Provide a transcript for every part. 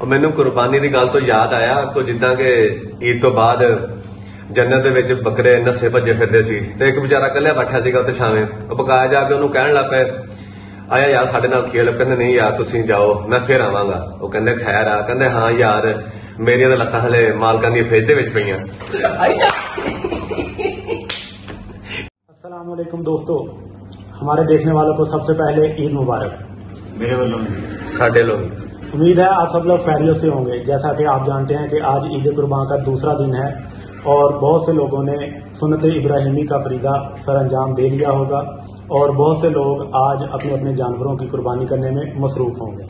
और मैनू कुर्बानी की गल तो याद आया को जिदा के ईद तो बाद जन्नत दे विच बकरे नस्से भजे फिरदे सी ते एक बेचारा कल्ला बैठा सीगा उत्ते छावें। ओह बकाया जाके ओनू कहण लग पए आया यार साडे नाल खेल। कहंदे नहीं यार तुसीं जाओ मैं फिर आवांगा। ओह कहंदे खैर आ। कहंदे हां यार मेरिया तां लत्तां हले मालकां दी फेज दे विच पईआं। अस्सलाम वालेकुम दोस्तों, हमारे देखने वालों को सबसे पहले ईद मुबारक मेरे वालों साडे लोग। उम्मीद है आप सब लोग खैरियत से होंगे। जैसा कि आप जानते हैं कि आज ईद कुर्बान का दूसरा दिन है और बहुत से लोगों ने सुन्नत इब्राहिमी का फरीजा सर अंजाम दे लिया होगा और बहुत से लोग आज अपने अपने जानवरों की कुर्बानी करने में मसरूफ होंगे।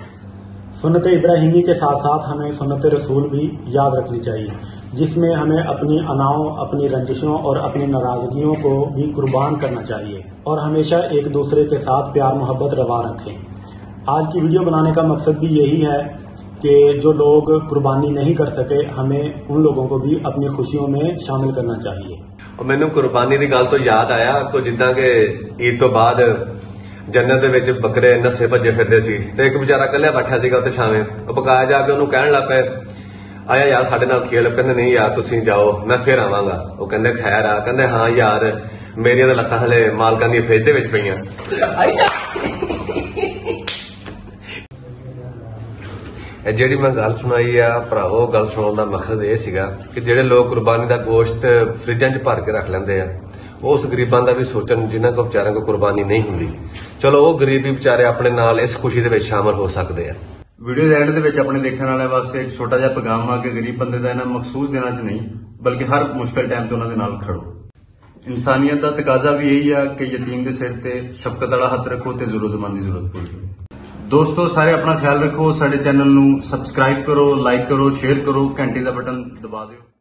सुन्नत इब्राहिमी के साथ साथ हमें सुन्नत रसूल भी याद रखनी चाहिए, जिसमें हमें अपनी अनाओं, अपनी रंजिशों और अपनी नाराजगियों को भी कुर्बान करना चाहिए और हमेशा एक दूसरे के साथ प्यार मोहब्बत रवा रखें। आज की वीडियो बनाने का मकसद भी यही है कि जो लोग कुर्बानी नहीं कर सके हमें उन लोगों को भी अपनी खुशियों में शामिल करना चाहिए। और मैनू कुर्बानी की गल तो याद आया को जिदा के ईद तो बाद जन्नत दे विच बकरे नस्से भजे फिरदे सी ते एक बेचारा कल्ला बैठा सीगा उत्ते छावें। ओह बकाया जाके ओनू कहण लग पए आया यार साडे नाल खेल। कहंदे नहीं यार तुसीं जाओ मैं फिर आवांगा। ओह कहंदे खैर आ। कहंदे हां यार मेरिया तां लत्तां हले मालकां दी फेज दे विच पईआं। जिहड़ी मैं गल सुनाई आ भरावो, गल सुनाउण दा मकसद यह सीगा कि जिहड़े लोग कुर्बानी दा गोश्त फ्रिजां च भर के रख लैंदे आ उस गरीबां दा भी सोचण जिन्हां को बेचारियां को कुर्बानी नहीं हुंदी। चलो वो गरीब भी बेचारे अपने नाल इस खुशी दे विच शामिल हो सकदे आ। वीडियो दे एंड दे विच अपने देखण वाले वास्ते एक छोटा जिहा पैगाम आ कि गरीब बंदे दा इना मखसूस दिनां च नहीं बल्कि हर मुश्किल टाइम ते उन्हां दे नाल खड़ो। इंसानियत दा तकाजा भी यही आ कि यतीम दे सिर ते शफकत वाला हथ रखो ते जरूरतमंद दी जरूरत पूरी करो। दोस्तों सारे अपना ख्याल रखो, साडे चैनल नू सब्सक्राइब करो, लाइक करो, शेयर करो, घंटी का बटन दबा दियो।